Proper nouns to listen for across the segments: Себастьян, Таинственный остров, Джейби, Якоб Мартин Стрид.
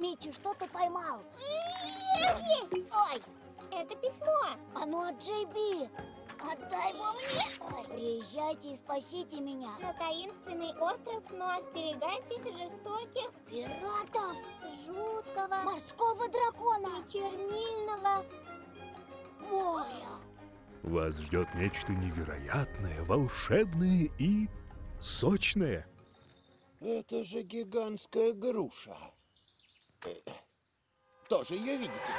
Митя, что ты поймал? Есть! Ой! Это письмо! Оно от Джейби! Отдай его мне! Ой. Приезжайте и спасите меня! На таинственный остров, но остерегайтесь жестоких... пиратов! Жуткого... морского дракона! И чернильного... моря! Вас ждет нечто невероятное, волшебное и... сочное! Это же гигантская груша! Тоже ее видите?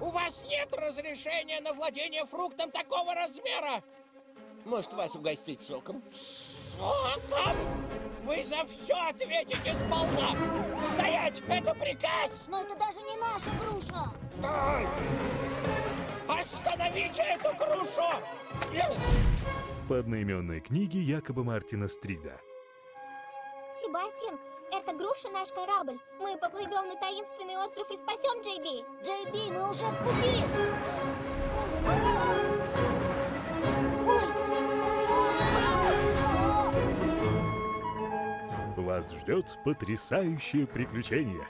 У вас нет разрешения на владение фруктом такого размера! Может, вас угостить соком? Соком? Вы за все ответите сполна! Стоять! Это приказ! Но это даже не наша груша! Стой! Остановите эту грушу! По одноименной книге Якоба Мартина Стрида. Себастьян, это груша наш корабль. Мы поплывем на таинственный остров и спасем Джейби. Джейби, мы уже в пути. Вас ждет потрясающее приключение.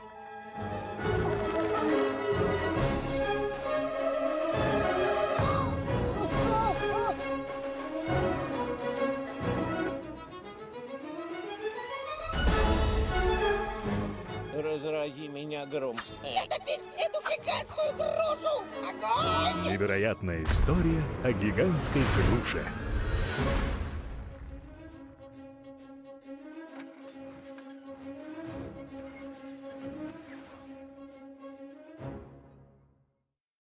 Разрази меня гром. Затопить эту гигантскую грушу! Огонь! Невероятная история о гигантской груше.